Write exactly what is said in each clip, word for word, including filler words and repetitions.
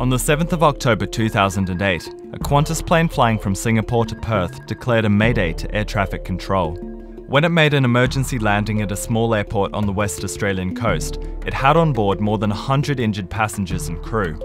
On the seventh of October two thousand eight, a Qantas plane flying from Singapore to Perth declared a mayday to air traffic control. When it made an emergency landing at a small airport on the West Australian coast, it had on board more than one hundred injured passengers and crew.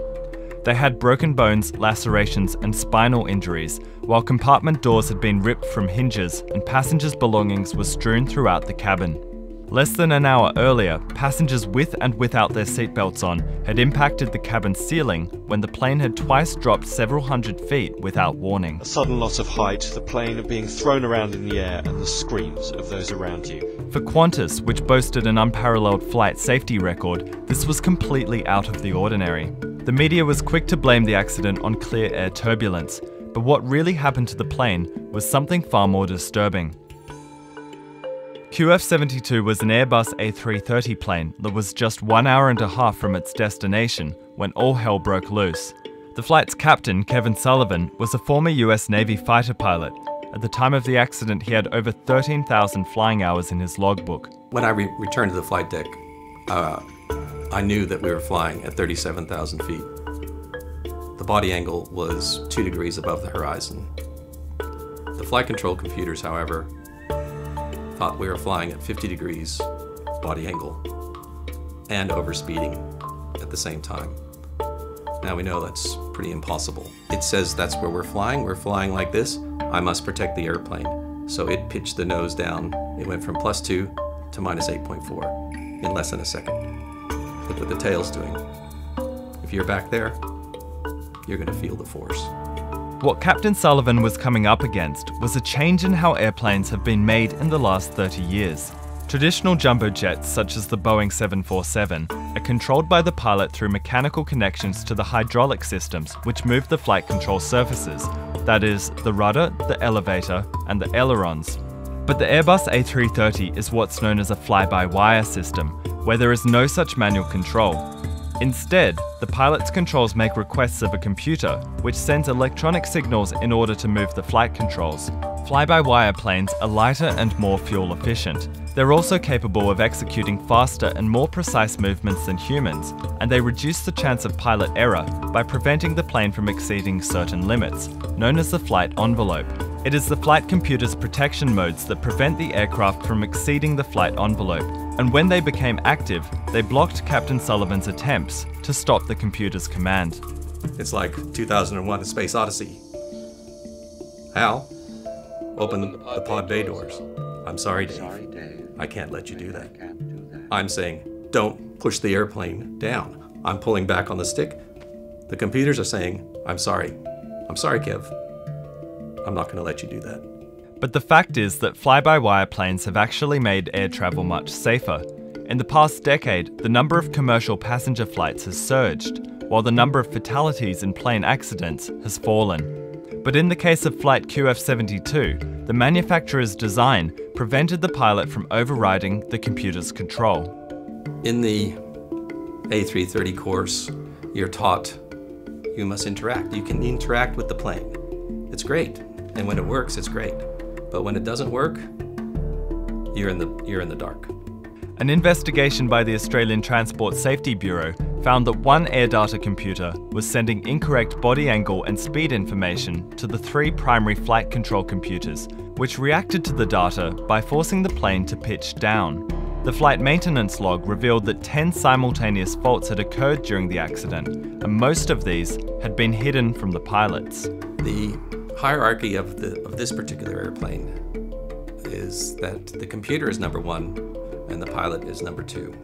They had broken bones, lacerations and spinal injuries, while compartment doors had been ripped from hinges and passengers' belongings were strewn throughout the cabin. Less than an hour earlier, passengers with and without their seatbelts on had impacted the cabin ceiling when the plane had twice dropped several hundred feet without warning. A sudden loss of height, the plane being thrown around in the air and the screams of those around you. For Qantas, which boasted an unparalleled flight safety record, this was completely out of the ordinary. The media was quick to blame the accident on clear air turbulence, but what really happened to the plane was something far more disturbing. Q F seventy-two was an Airbus A three thirty plane that was just one hour and a half from its destination when all hell broke loose. The flight's captain, Kevin Sullivan, was a former U S Navy fighter pilot. At the time of the accident, he had over thirteen thousand flying hours in his logbook. When I re returned to the flight deck, uh, I knew that we were flying at thirty-seven thousand feet. The body angle was two degrees above the horizon. The flight control computers, however, thought we were flying at fifty degrees body angle and overspeeding at the same time. Now we know that's pretty impossible. It says that's where we're flying, we're flying like this, I must protect the airplane. So it pitched the nose down. It went from plus two to minus eight point four in less than a second. Look what the tail's doing. If you're back there, you're gonna feel the force. What Captain Sullivan was coming up against was a change in how airplanes have been made in the last thirty years. Traditional jumbo jets, such as the Boeing seven forty-seven, are controlled by the pilot through mechanical connections to the hydraulic systems which move the flight control surfaces, that is, the rudder, the elevator, and the ailerons. But the Airbus A three thirty is what's known as a fly-by-wire system, where there is no such manual control. Instead, the pilot's controls make requests of a computer, which sends electronic signals in order to move the flight controls. Fly-by-wire planes are lighter and more fuel efficient. They're also capable of executing faster and more precise movements than humans, and they reduce the chance of pilot error by preventing the plane from exceeding certain limits, known as the flight envelope. It is the flight computer's protection modes that prevent the aircraft from exceeding the flight envelope, and when they became active, they blocked Captain Sullivan's attempts to stop the computer's command. It's like two thousand one, A Space Odyssey. Hal, open the, the pod bay doors. I'm sorry, Dave. I can't let you do that. I'm saying, don't push the airplane down. I'm pulling back on the stick. The computers are saying, I'm sorry. I'm sorry, Kev. I'm not gonna let you do that. But the fact is that fly-by-wire planes have actually made air travel much safer. In the past decade, the number of commercial passenger flights has surged, while the number of fatalities in plane accidents has fallen. But in the case of flight Q F seventy-two, the manufacturer's design prevented the pilot from overriding the computer's control. In the A three thirty course, you're taught you must interact. You can interact with the plane. It's great, and when it works, it's great. But when it doesn't work, you're in the, you're in the dark. An investigation by the Australian Transport Safety Bureau found that one air data computer was sending incorrect body angle and speed information to the three primary flight control computers, which reacted to the data by forcing the plane to pitch down. The flight maintenance log revealed that ten simultaneous faults had occurred during the accident, and most of these had been hidden from the pilots. The hierarchy of, the, of this particular airplane is that the computer is number one and the pilot is number two.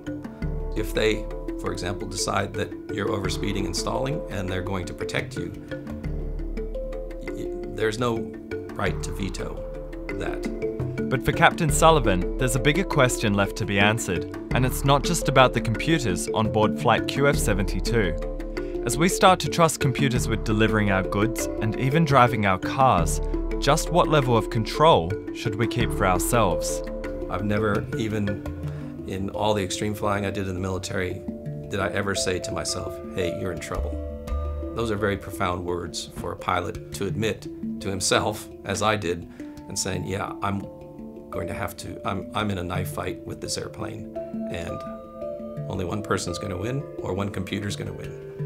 If they, for example, decide that you're overspeeding and stalling and they're going to protect you, there's no right to veto that. But for Captain Sullivan, there's a bigger question left to be answered, and it's not just about the computers on board flight Q F seventy-two. As we start to trust computers with delivering our goods and even driving our cars, just what level of control should we keep for ourselves? I've never, even in all the extreme flying I did in the military, did I ever say to myself, hey, you're in trouble. Those are very profound words for a pilot to admit to himself, as I did, and saying, yeah, I'm going to have to, I'm, I'm in a knife fight with this airplane, and only one person's gonna win, or one computer's gonna win.